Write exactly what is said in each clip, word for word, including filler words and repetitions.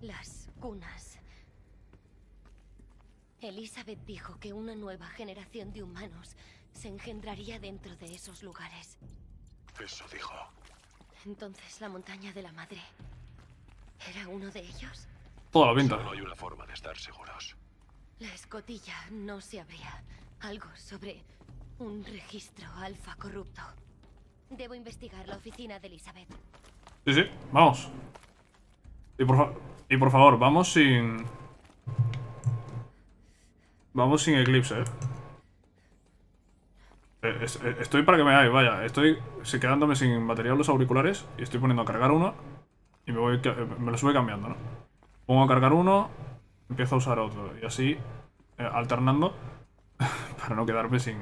Las cunas. Elizabeth dijo que una nueva generación de humanos se engendraría dentro de esos lugares. Eso dijo. Entonces la montaña de la madre era uno de ellos. Toda la venta. No hay una forma de estar seguros. La escotilla no se abría. Algo sobre un registro alfa corrupto. Debo investigar la oficina de Elizabeth. Sí, sí, vamos. Y por, fa y por favor, vamos sin... Vamos sin Eclipse, ¿eh? Estoy para que me veáis, vaya. Estoy quedándome sin batería en los auriculares. Y estoy poniendo a cargar uno. Y me voy, me los voy cambiando, ¿no? Pongo a cargar uno, empiezo a usar otro. Y así, eh, alternando. Para no quedarme sin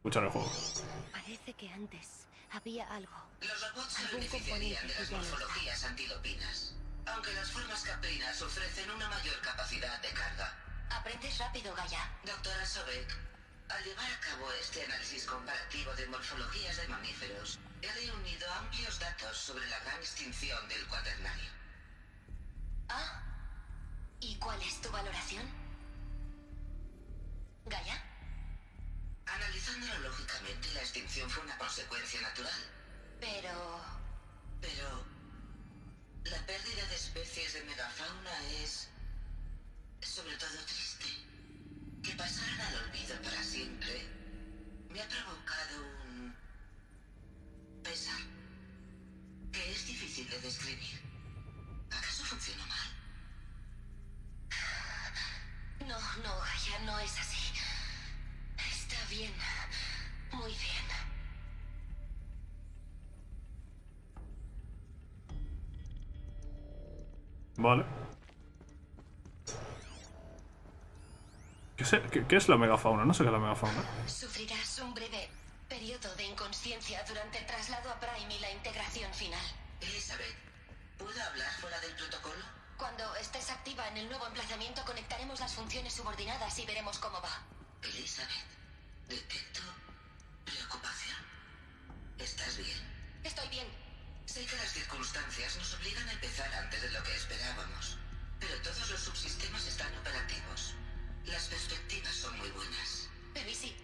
escuchar el juego. Parece que antes había algo. Los robots beneficiarían de las morfologías antidopinas. Aunque las formas caprinas ofrecen una mayor capacidad de carga. Aprendes rápido, Gaia. Doctora Sobek. Al llevar a cabo este análisis comparativo de morfologías de mamíferos, he reunido amplios datos sobre la gran extinción del cuaternario. Ah, ¿y cuál es tu valoración? ¿Gaia? Analizándolo lógicamente, la extinción fue una consecuencia natural. Pero... Pero... la pérdida de especies de megafauna es... sobre todo triste. Que pasaran al olvido para siempre me ha provocado un pesar que es difícil de describir. ¿Acaso funcionó mal? No, no, Gaia, no es así. Está bien, muy bien. Vale. ¿Qué es, qué, ¿Qué es la megafauna? No sé qué es la megafauna. Sufrirás un breve periodo de inconsciencia durante el traslado a Prime y la integración final. Elizabeth, ¿puedo hablar fuera del protocolo? Cuando estés activa en el nuevo emplazamiento, conectaremos las funciones subordinadas y veremos cómo va. Elizabeth, detecto preocupación. ¿Estás bien? Estoy bien. Sé que las circunstancias nos obligan a empezar antes de lo que esperábamos, pero todos los subsistemas están operativos. Las perspectivas son muy buenas. Pero y sí.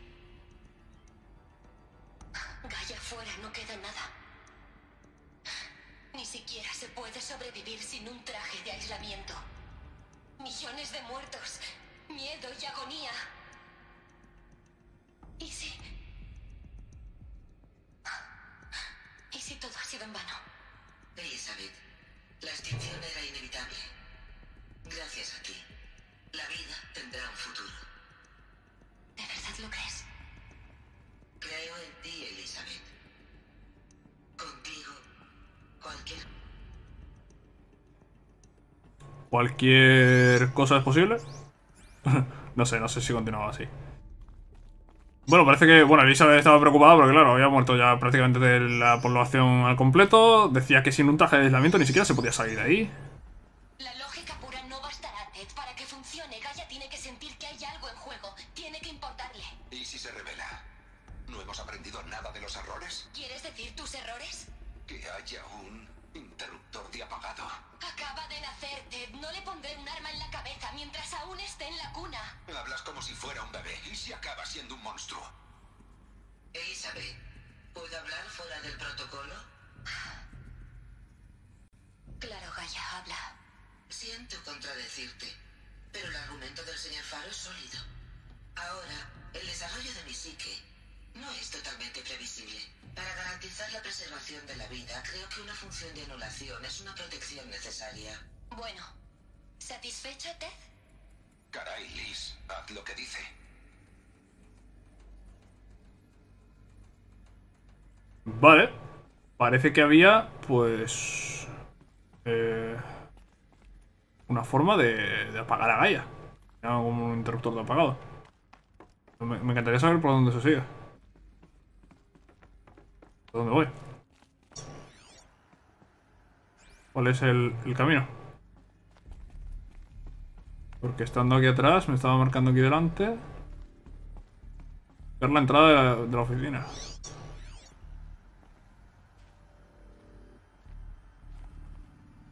Gaia, fuera no queda nada. Ni siquiera se puede sobrevivir sin un traje de aislamiento. Millones de muertos, miedo y agonía. ¿Y si? ¿Y si todo ha sido en vano? Elizabeth, la extinción era inevitable. Gracias a ti. La vida tendrá un futuro. ¿De verdad lo crees? Creo en ti, Elizabeth. Contigo, cualquier... ¿Cualquier cosa es posible? No sé, no sé si continuaba así. Bueno, parece que... Bueno, Elizabeth estaba preocupada porque, claro, había muerto ya prácticamente de la población al completo. Decía que sin un traje de aislamiento ni siquiera se podía salir de ahí. Vale, parece que había, pues, eh, una forma de, de apagar a Gaia. Era como un interruptor de apagado. Me, me encantaría saber por dónde se sigue. ¿Por dónde voy? ¿Cuál es el, el camino? Porque estando aquí atrás, me estaba marcando aquí delante. Ver la entrada de la, de la oficina.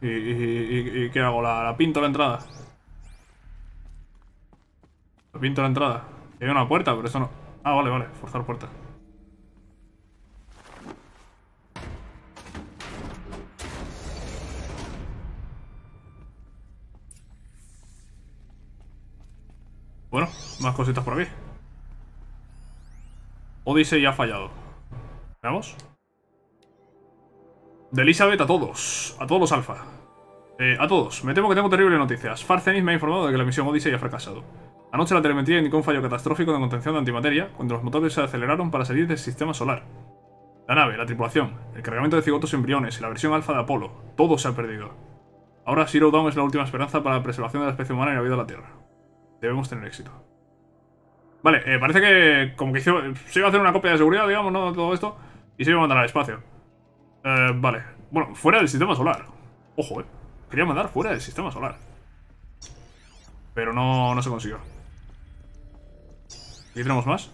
¿Y, y, y qué hago? ¿La, la pinto la entrada? ¿La pinto la entrada? Hay una puerta, pero eso no... Ah, vale, vale, forzar puerta. Bueno, más cositas por aquí. Odyssey ya ha fallado. ¿Veamos? De Elizabeth a todos. A todos los alfa. Eh, a todos. Me temo que tengo terribles noticias. Far Zenith me ha informado de que la misión Odyssey ha fracasado. Anoche la telemetría indicó un fallo catastrófico de contención de antimateria cuando los motores se aceleraron para salir del sistema solar. La nave, la tripulación, el cargamento de cigotos y embriones y la versión alfa de Apolo. Todo se ha perdido. Ahora Zero Dawn es la última esperanza para la preservación de la especie humana y la vida de la Tierra. Debemos tener éxito. Vale, eh, parece que como que hizo, se iba a hacer una copia de seguridad, digamos, ¿no? Todo esto. Y se iba a mandar al espacio. Eh, vale. Bueno, fuera del sistema solar. Ojo, eh. Quería mandar fuera del sistema solar. Pero no, no se consiguió. Aquí tenemos más.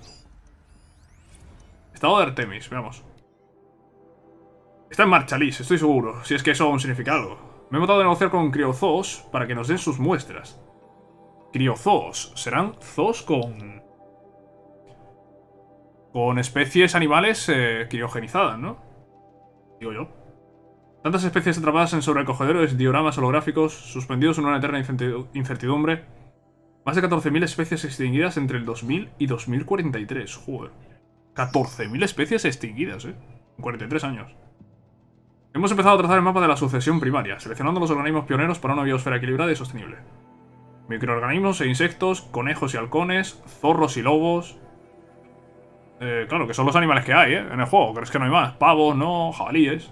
Estado de Artemis, veamos. Está en marcha, Liz, estoy seguro. Si es que eso aún significa algo. Me he matado de negociar con Criozoos para que nos den sus muestras. Criozoos. Serán zoos con... con especies animales eh, criogenizadas, ¿no? Digo yo. Tantas especies atrapadas en sobrecogedores, dioramas holográficos, suspendidos en una eterna incertidumbre. Más de catorce mil especies extinguidas entre el dos mil y dos mil cuarenta y tres. Joder. catorce mil especies extinguidas, ¿eh? En cuarenta y tres años. Hemos empezado a trazar el mapa de la sucesión primaria, seleccionando los organismos pioneros para una biosfera equilibrada y sostenible. Microorganismos e insectos, conejos y halcones, zorros y lobos. Eh, claro, que son los animales que hay, ¿eh? En el juego, ¿crees que no hay más? Pavos, no, jabalíes.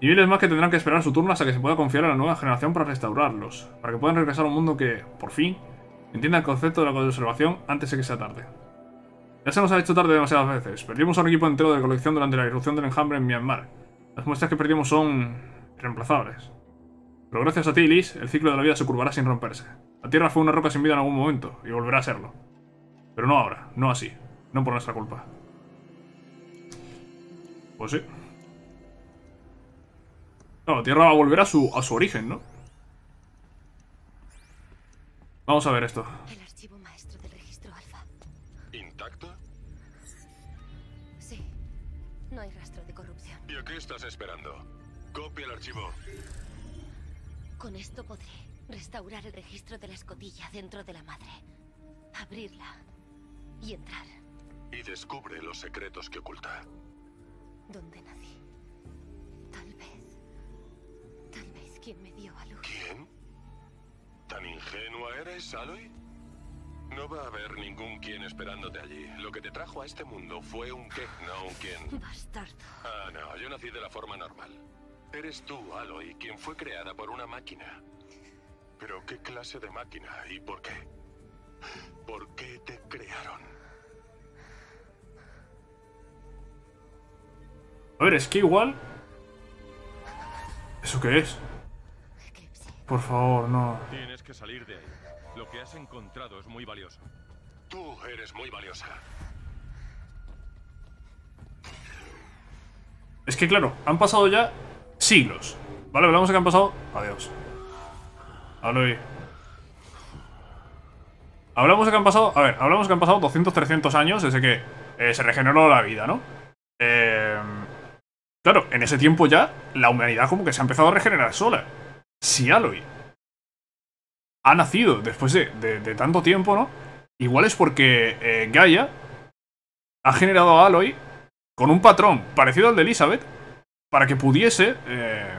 Y miles más que tendrán que esperar su turno hasta que se pueda confiar a la nueva generación para restaurarlos. Para que puedan regresar a un mundo que, por fin, entienda el concepto de la conservación antes de que sea tarde. Ya se nos ha hecho tarde demasiadas veces. Perdimos a un equipo entero de colección durante la irrupción del enjambre en Myanmar. Las muestras que perdimos son... irreemplazables. Pero gracias a ti, Liz, el ciclo de la vida se curvará sin romperse. La Tierra fue una roca sin vida en algún momento, y volverá a serlo. Pero no ahora, no así, no por nuestra culpa. Pues sí. Claro, la Tierra va a volver a su, a su origen, ¿no? Vamos a ver esto. El archivo maestro del registro alfa. ¿Intacto? Sí, no hay rastro de corrupción. ¿Y a qué estás esperando? Copia el archivo. Con esto podré restaurar el registro de la escotilla dentro de la madre, abrirla y entrar. Y descubre los secretos que oculta. ¿Dónde nací? Tal vez... Tal vez quien me dio a luz. ¿Quién? ¿Tan ingenua eres, Aloy? No va a haber ningún quien esperándote allí. Lo que te trajo a este mundo fue un qué, no un quién. Bastardo. Ah, no, yo nací de la forma normal. Eres tú, Aloy, quien fue creada por una máquina. ¿Pero qué clase de máquina y por qué? ¿Por qué te crearon? A ver, es que igual... ¿Eso qué es? Por favor, no. Tienes que salir de ahí. Lo que has encontrado es muy valioso. Tú eres muy valiosa. Es que claro, han pasado ya... siglos. Vale, hablamos de que han pasado. Adiós. Aloy. Hablamos de que han pasado. A ver, hablamos de que han pasado doscientos, trescientos años desde que eh, se regeneró la vida, ¿no? Eh, claro, en ese tiempo ya la humanidad como que se ha empezado a regenerar sola. Si Aloy ha nacido después de, de, de tanto tiempo, ¿no? Igual es porque eh, Gaia ha generado a Aloy con un patrón parecido al de Elizabeth. Para que pudiese, eh,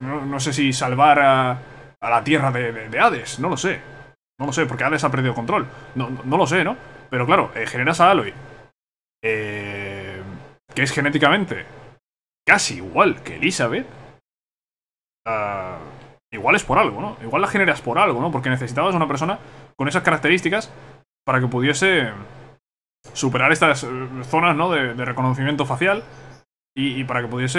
no, no sé si salvar a, a la tierra de, de, de Hades, no lo sé. No lo sé, porque Hades ha perdido control. No, no, no lo sé, ¿no? Pero claro, eh, generas a Aloy, eh, que es genéticamente casi igual que Elizabeth. Uh, igual es por algo, ¿no? Igual la generas por algo, ¿no? Porque necesitabas una persona con esas características para que pudiese superar estas zonas, ¿no? De, de reconocimiento facial. Y, y para que pudiese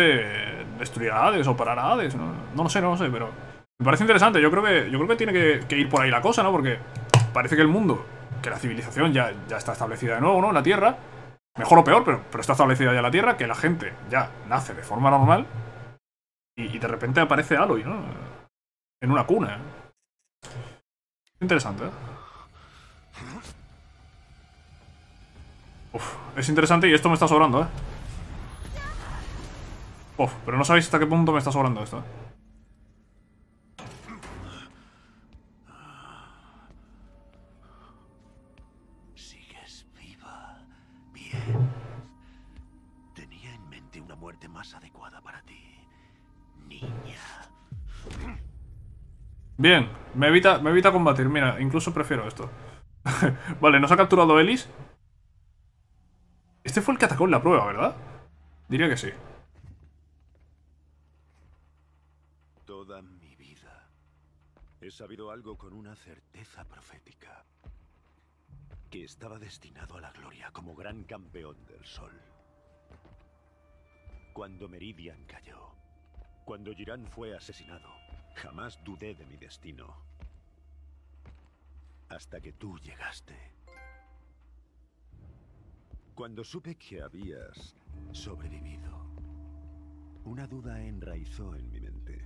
destruir a Hades o parar a Hades, no, no lo sé, no lo sé, pero me parece interesante. Yo creo que, yo creo que tiene que, que ir por ahí la cosa, ¿no? Porque parece que el mundo, que la civilización ya, ya está establecida de nuevo, ¿no? La Tierra, mejor o peor, pero, pero está establecida ya la Tierra, que la gente ya nace de forma normal. y, y de repente aparece Aloy, ¿no? En una cuna. Interesante, ¿eh? Uf, es interesante y esto me está sobrando, ¿eh? Uf, pero no sabéis hasta qué punto me está sobrando esto, ¿eh? Sigues viva. Bien. Tenía en mente una muerte más adecuada para ti, niña. Bien, me evita, me evita combatir. Mira, incluso prefiero esto. Vale, nos ha capturado Helis. Este fue el que atacó en la prueba, ¿verdad? Diría que sí. Toda mi vida he sabido algo con una certeza profética. Que estaba destinado a la gloria como gran campeón del sol. Cuando Meridian cayó, cuando Jiran fue asesinado, jamás dudé de mi destino. Hasta que tú llegaste. Cuando supe que habías sobrevivido, una duda enraizó en mi mente.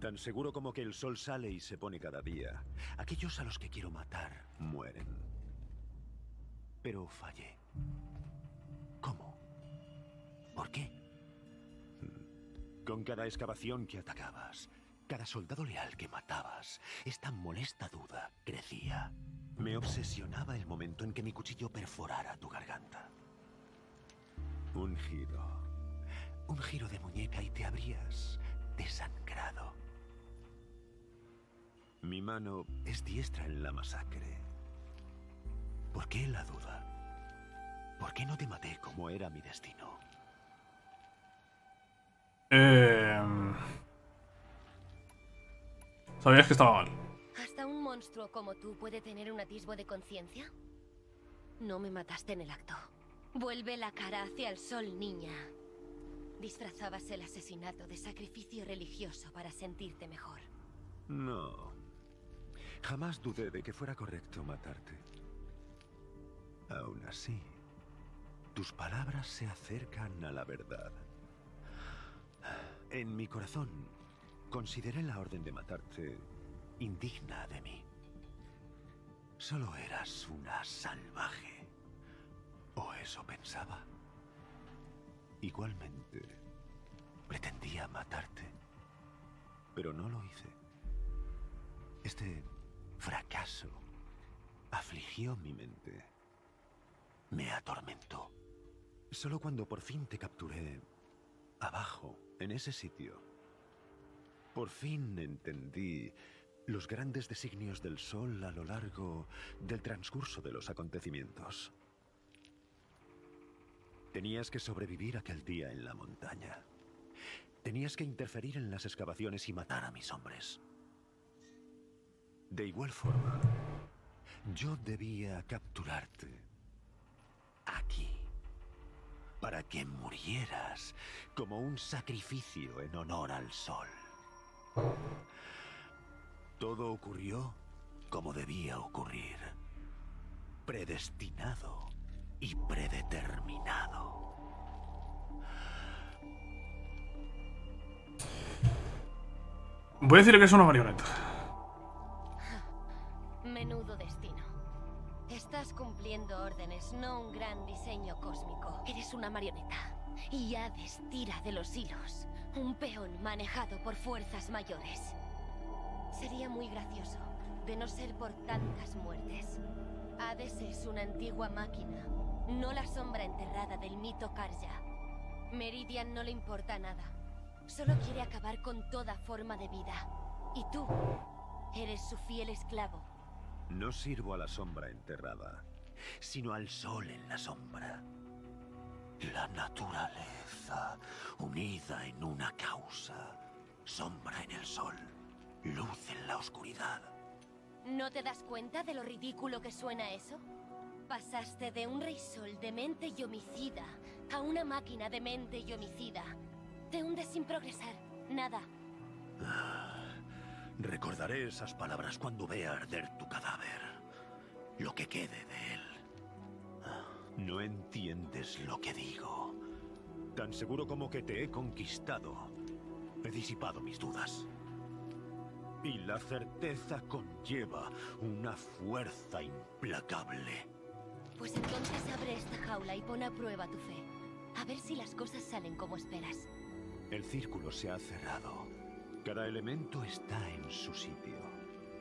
Tan seguro como que el sol sale y se pone cada día, aquellos a los que quiero matar mueren. Pero fallé. ¿Cómo? ¿Por qué? Con cada excavación que atacabas, cada soldado leal que matabas, esta molesta duda crecía. Me obsesionaba el momento en que mi cuchillo perforara tu garganta. Un giro. Un giro de muñeca y te habrías desangrado. Mi mano es diestra en la masacre. ¿Por qué la duda? ¿Por qué no te maté como era mi destino? Eh... Sabías que estaba mal. ¿Hasta un monstruo como tú puede tener un atisbo de conciencia? No me mataste en el acto. Vuelve la cara hacia el sol, niña. Disfrazabas el asesinato de sacrificio religioso para sentirte mejor. No. Jamás dudé de que fuera correcto matarte. Aún así, tus palabras se acercan a la verdad. En mi corazón, consideré la orden de matarte indigna de mí. Solo eras una salvaje. O eso pensaba. Igualmente, pretendía matarte. Pero no lo hice. Este fracaso afligió mi mente. Me atormentó. Solo cuando por fin te capturé, abajo, en ese sitio, por fin entendí los grandes designios del sol a lo largo del transcurso de los acontecimientos. Tenías que sobrevivir aquel día en la montaña. Tenías que interferir en las excavaciones y matar a mis hombres. De igual forma, yo debía capturarte aquí para que murieras como un sacrificio en honor al sol. Todo ocurrió como debía ocurrir, predestinado y predeterminado. Voy a decirle que es una marioneta. Menudo destino. Estás cumpliendo órdenes, no un gran diseño cósmico. Eres una marioneta y Hades tira de los hilos. Un peón manejado por fuerzas mayores. Sería muy gracioso de no ser por tantas muertes. Hades es una antigua máquina. No la sombra enterrada del mito Carja. Meridian no le importa nada. Solo quiere acabar con toda forma de vida. Y tú, eres su fiel esclavo. No sirvo a la sombra enterrada, sino al sol en la sombra. La naturaleza, unida en una causa. Sombra en el sol, luz en la oscuridad. ¿No te das cuenta de lo ridículo que suena eso? Pasaste de un rey sol demente y homicida a una máquina demente y homicida. Te hundes sin progresar, nada. Ah, recordaré esas palabras cuando vea arder tu cadáver. Lo que quede de él. Ah, no entiendes lo que digo. Tan seguro como que te he conquistado, he disipado mis dudas. Y la certeza conlleva una fuerza implacable. Pues entonces abre esta jaula y pon a prueba tu fe. A ver si las cosas salen como esperas. El círculo se ha cerrado. Cada elemento está en su sitio.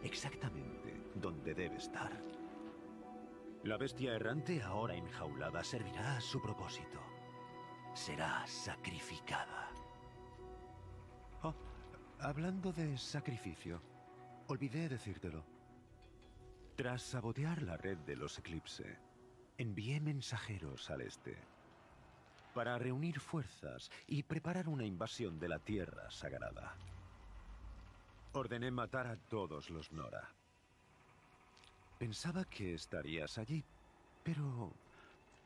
Exactamente donde debe estar. La bestia errante, ahora enjaulada, servirá a su propósito. Será sacrificada. Oh, hablando de sacrificio, olvidé decírtelo. Tras sabotear la red de los Eclipse, envié mensajeros al este para reunir fuerzas y preparar una invasión de la Tierra Sagrada. Ordené matar a todos los Nora. Pensaba que estarías allí, pero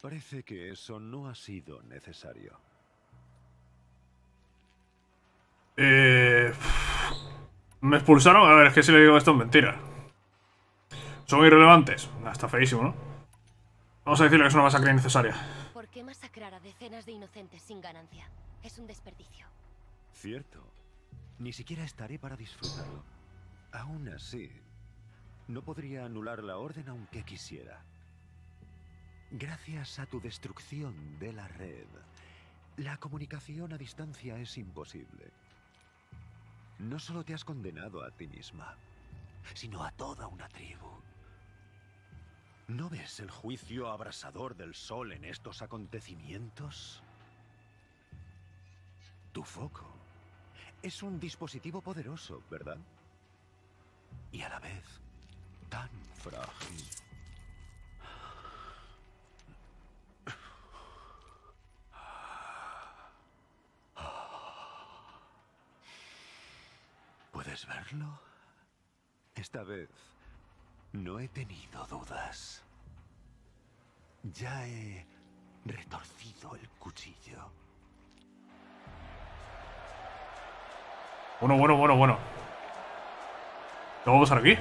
parece que eso no ha sido necesario. Eh, ¿Me expulsaron? A ver, es que si le digo esto es mentira. Son irrelevantes. Está feísimo, ¿no? Vamos a decirle que es una masacre innecesaria. ¿Por qué masacrar a decenas de inocentes sin ganancia? Es un desperdicio. Cierto. Ni siquiera estaré para disfrutarlo. Aún así, no podría anular la orden aunque quisiera. Gracias a tu destrucción de la red, la comunicación a distancia es imposible. No solo te has condenado a ti misma, sino a toda una tribu. ¿No ves el juicio abrasador del sol en estos acontecimientos? Tu foco es un dispositivo poderoso, ¿verdad? Y a la vez, tan frágil. ¿Puedes verlo? Esta vez no he tenido dudas. Ya he retorcido el cuchillo. Bueno, bueno, bueno, bueno. ¿Qué va a pasar aquí?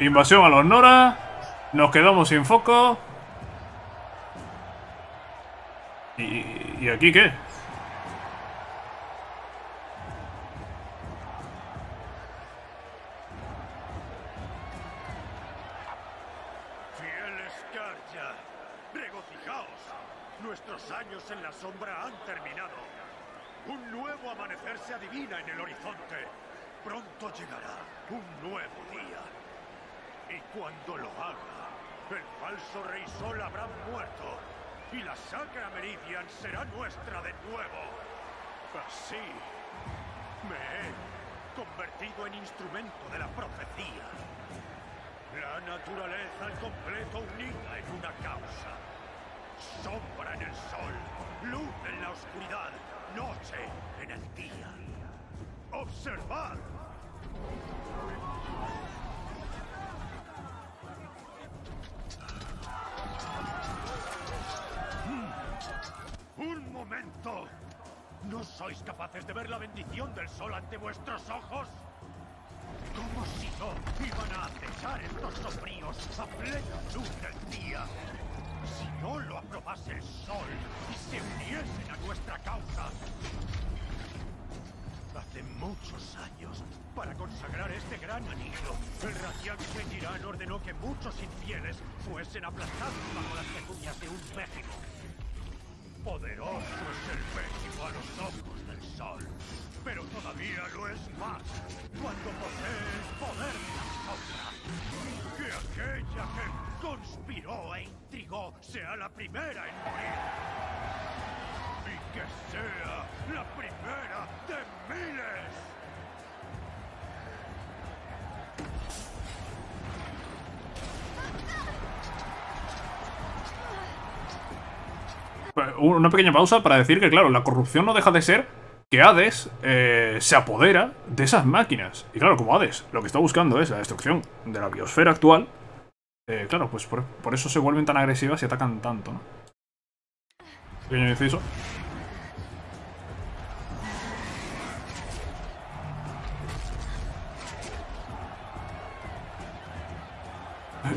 Invasión a los Nora. Nos quedamos sin foco. ¿Y, y aquí qué? Una pequeña pausa para decir que, claro, la corrupción no deja de ser que Hades eh, se apodera de esas máquinas. Y claro, como Hades lo que está buscando es la destrucción de la biosfera actual, eh, claro, pues por, por eso se vuelven tan agresivas y atacan tanto, ¿no? Pequeño inciso.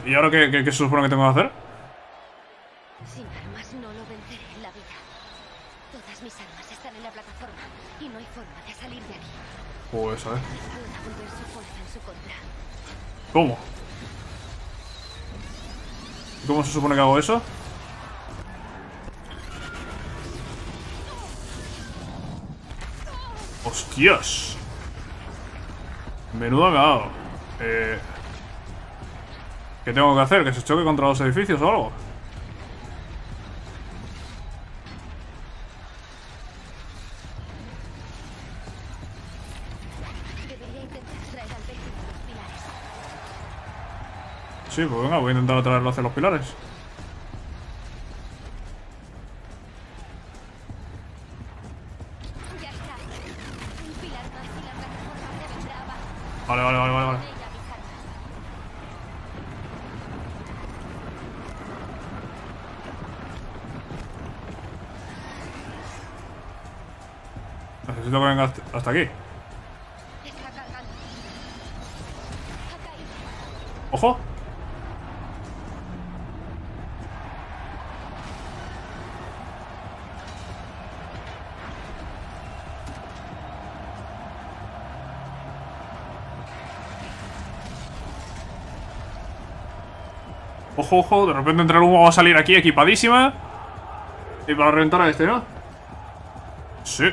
¿Y ahora qué, qué, qué se supone que tengo que hacer? Sin armas no lo Todas mis armas están en la plataforma y no hay forma de salir de aquí. Oh, esa, eh. ¿Cómo? ¿Cómo se supone que hago eso? ¡Hostias! Menudo cagado. Eh... ¿Qué tengo que hacer? ¿Que se choque contra los edificios o algo? Sí, pues venga, voy a intentar atraerlo hacia los pilares. Vale, vale, vale, vale, vale. Necesito que venga hasta aquí. ¡Ojo! Ojo, ojo, de repente entre el humo va a salir aquí equipadísima. Y para reventar a este, ¿no? Sí.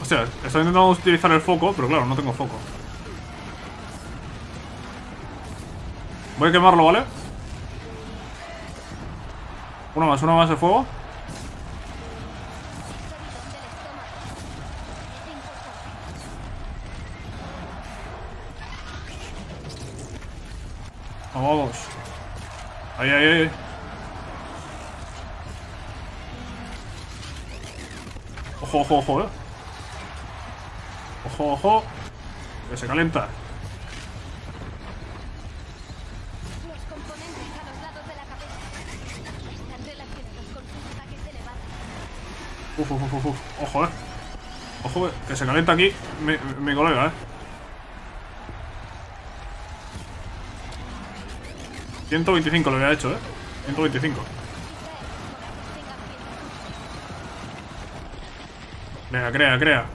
O sea, estoy intentando utilizar el foco, pero claro, no tengo foco. Voy a quemarlo, ¿vale? Uno más, uno más de fuego. Vamos. Ahí, ahí, ahí. Ojo, ojo, ojo, eh. Ojo, ojo. Que se calienta. Uf, uf, uf, uf, ojo, eh. Ojo, que se calienta aquí mi, mi colega, eh. ciento veinticinco lo había hecho, eh. ciento veinticinco. Venga, crea, crea.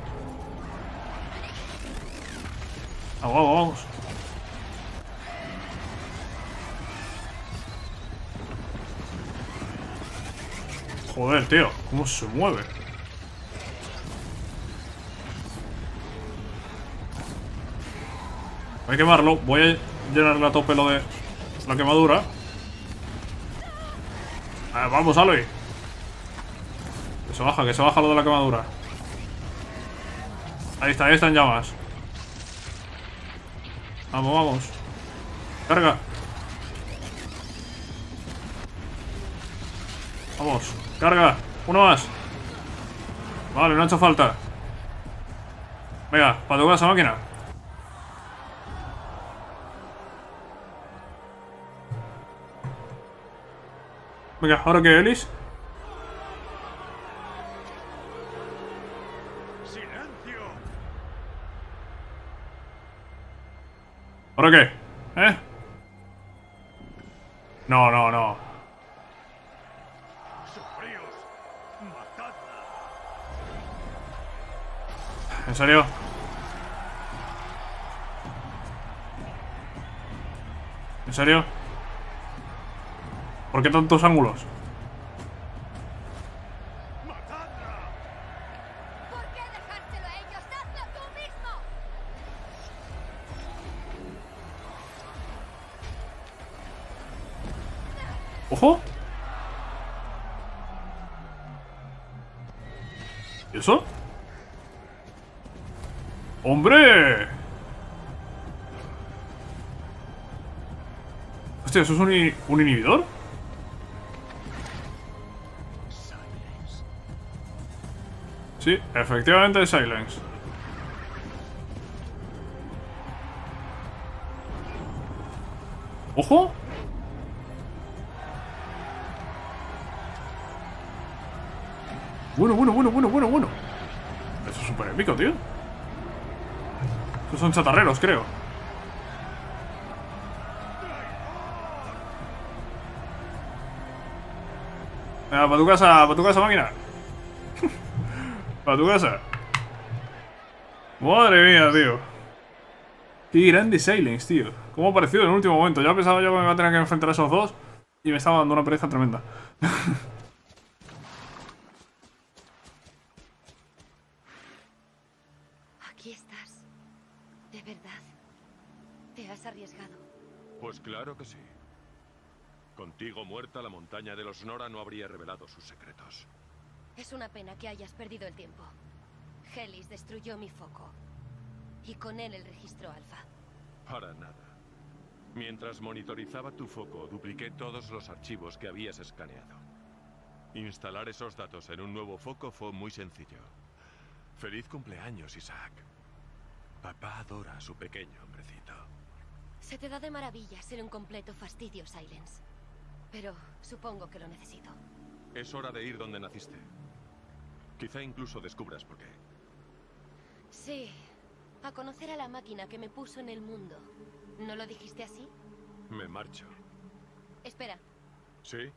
Vamos, vamos, vamos. Joder, tío, cómo se mueve. Voy a quemarlo, voy a llenarle a tope lo de la quemadura. A ver, vamos, Aloy. Que se baja, que se baja lo de la quemadura. Ahí está, ahí están llamas. Vamos, vamos. Carga. Vamos. Carga, uno más. Vale, no ha hecho falta. Venga, para tocar esa máquina. Venga, ¿ahora qué, Helis? ¡Silencio! ¿Ahora qué? ¿Eh? No, no, no. ¿En serio? ¿En serio? ¿Por qué tantos ángulos? ¿Por qué dejárselo a ellos? ¡Hazlo tú mismo! ¡Ojo! ¿Y eso? ¡Hombre! Hostia, ¿eso es un, un inhibidor? Sí, efectivamente es Sylens. ¡Ojo! Bueno, bueno, bueno, bueno, bueno, bueno. Eso es súper épico, tío. Esos son chatarreros, creo. Ah, para tu casa, para tu casa, máquina. Para tu casa. Madre mía, tío. Qué grande Sylens, tío. Cómo ha parecido en el último momento. Ya pensaba yo que me iba a tener que enfrentar a esos dos. Y me estaba dando una pereza tremenda. Aquí estás. De verdad. Te has arriesgado. Pues claro que sí. Contigo muerta, la montaña de los Nora no habría revelado sus secretos. Es una pena que hayas perdido el tiempo. Helis destruyó mi foco. Y con él el registro alfa. Para nada. Mientras monitorizaba tu foco, dupliqué todos los archivos que habías escaneado. Instalar esos datos en un nuevo foco fue muy sencillo. Feliz cumpleaños, Isaac. Papá adora a su pequeño hombrecito. Se te da de maravilla ser un completo fastidio, Sylens. Pero supongo que lo necesito. Es hora de ir donde naciste. Quizá incluso descubras por qué. Sí, a conocer a la máquina que me puso en el mundo. ¿No lo dijiste así? Me marcho. Espera. ¿Sí?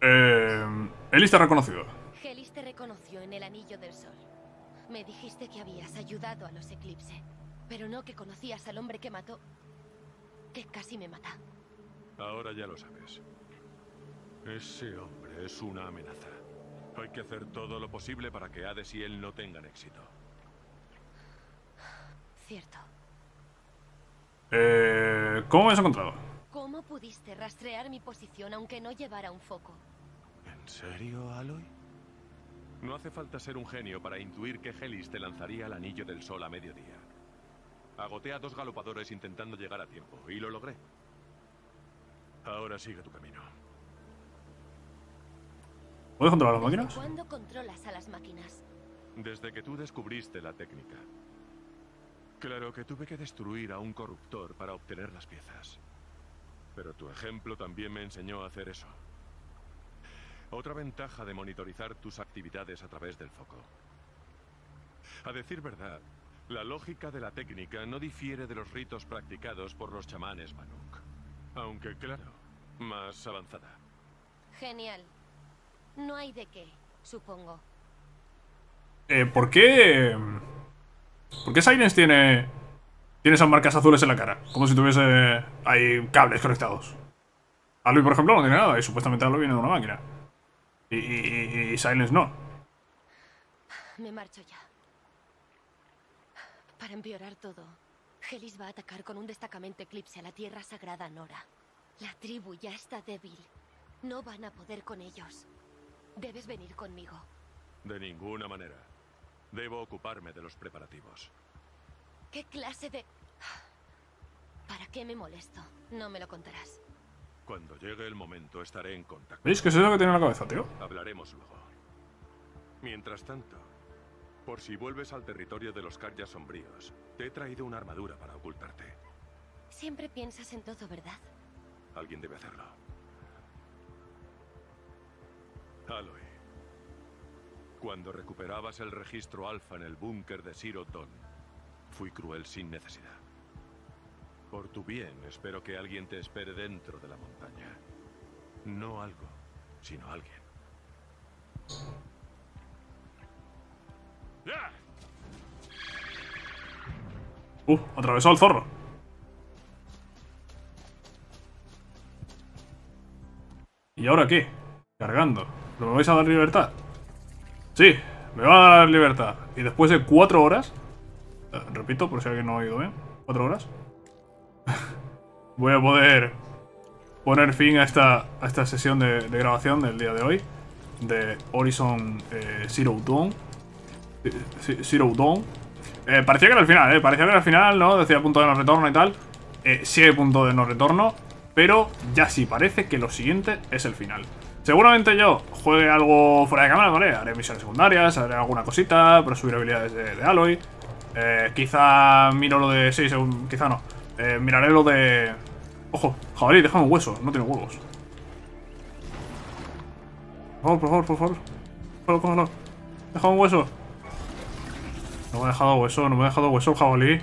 Eh... Helis te ha reconocido. Helis te reconoció en el Anillo del Sol. Me dijiste que habías ayudado a los Eclipse, pero no que conocías al hombre que mató... que casi me mata. Ahora ya lo sabes. Ese hombre es una amenaza. Hay que hacer todo lo posible para que Hades y él no tengan éxito. Cierto. Eh, ¿Cómo me has encontrado? ¿Cómo pudiste rastrear mi posición aunque no llevara un foco? ¿En serio, Aloy? No hace falta ser un genio para intuir que Helis te lanzaría al Anillo del Sol a mediodía. Agoté a dos galopadores intentando llegar a tiempo, y lo logré. Ahora sigue tu camino. ¿Puedes controlar las máquinas? ¿Cuándo controlas a las máquinas? Desde que tú descubriste la técnica. Claro que tuve que destruir a un corruptor para obtener las piezas. Pero tu ejemplo también me enseñó a hacer eso. Otra ventaja de monitorizar tus actividades a través del foco. A decir verdad, la lógica de la técnica no difiere de los ritos practicados por los chamanes Manuk. Aunque claro, más avanzada. Genial. No hay de qué, supongo. Eh, ¿por qué? ¿Por qué Sylens tiene tiene esas marcas azules en la cara? Como si tuviese hay cables conectados. Aloy, por ejemplo, no tiene nada y supuestamente Aloy viene de una máquina. Y, y, y Sylens no. Me marcho ya. Para empeorar todo, Helis va a atacar con un destacamento Eclipse a la tierra sagrada Nora. La tribu ya está débil. No van a poder con ellos. Debes venir conmigo. De ninguna manera. Debo ocuparme de los preparativos. ¿Qué clase de...? ¿Para qué me molesto? No me lo contarás. Cuando llegue el momento estaré en contacto. ¿Veis que es eso que tiene en la cabeza, tío? Hablaremos luego. Mientras tanto... por si vuelves al territorio de los Carja sombríos, te he traído una armadura para ocultarte. Siempre piensas en todo, ¿verdad? Alguien debe hacerlo. Aloy, cuando recuperabas el registro alfa en el búnker de Zero Dawn, fui cruel sin necesidad. Por tu bien, espero que alguien te espere dentro de la montaña. No algo, sino alguien. Uh, atravesó al zorro. ¿Y ahora qué? Cargando. ¿Pero me vais a dar libertad? Sí, me va a dar libertad. Y después de cuatro horas, eh, repito, por si alguien no ha oído bien, cuatro horas voy a poder poner fin a esta, a esta sesión de, de grabación del día de hoy de Horizon eh, Zero Dawn. Zero Dawn. Eh, parecía que era el final, eh. Parecía que era el final, ¿no? Decía punto de no retorno y tal. Eh, sí hay punto de no retorno. Pero ya sí parece que lo siguiente es el final. Seguramente yo juegue algo fuera de cámara, ¿vale? Haré misiones secundarias, haré alguna cosita para subir habilidades de, de Aloy. Eh, quizá miro lo de... Sí, según, quizá no. Eh, miraré lo de... Ojo, jabalí, déjame un hueso. No tiene huevos. favor, por favor, por favor. Cógelo, cógelo. Deja un hueso. No me ha dejado hueso, no me ha dejado hueso el jabalí.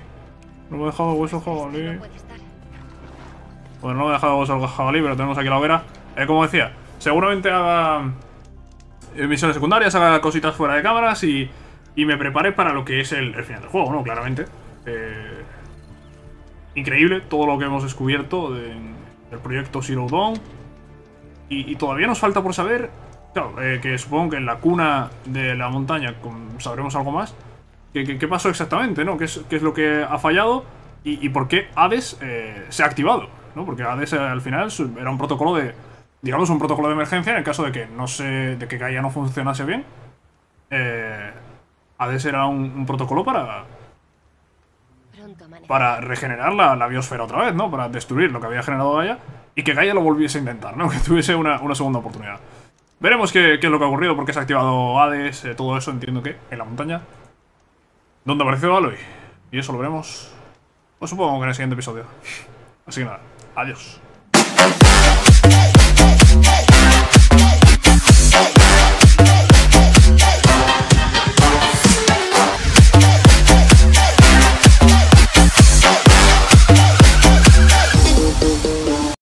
No me ha dejado hueso el jabalí. Bueno, no me ha dejado hueso el jabalí, pero tenemos aquí la hoguera. Eh, como decía, seguramente haga misiones secundarias, haga cositas fuera de cámaras y, y me prepare para lo que es el, el final del juego, ¿no? Claramente. Eh, increíble todo lo que hemos descubierto de, del proyecto Zero Dawn. Y, y todavía nos falta por saber, claro, eh, que supongo que en la cuna de la montaña con, sabremos algo más. ¿Qué, qué pasó exactamente, ¿no? ¿Qué es, qué es lo que ha fallado? Y, y por qué Hades eh, se ha activado, ¿no? Porque Hades al final era un protocolo de, digamos, un protocolo de emergencia en el caso de que no se, de que Gaia no funcionase bien. Eh, Hades era un, un protocolo para para regenerar la, la biosfera otra vez, ¿no? Para destruir lo que había generado Gaia y que Gaia lo volviese a intentar, ¿no? Que tuviese una, una segunda oportunidad. Veremos qué, qué es lo que ha ocurrido, por qué se ha activado Hades, eh, todo eso, entiendo que en la montaña donde apareció Aloy. Y eso lo veremos, pues supongo que en el siguiente episodio. Así que nada, adiós.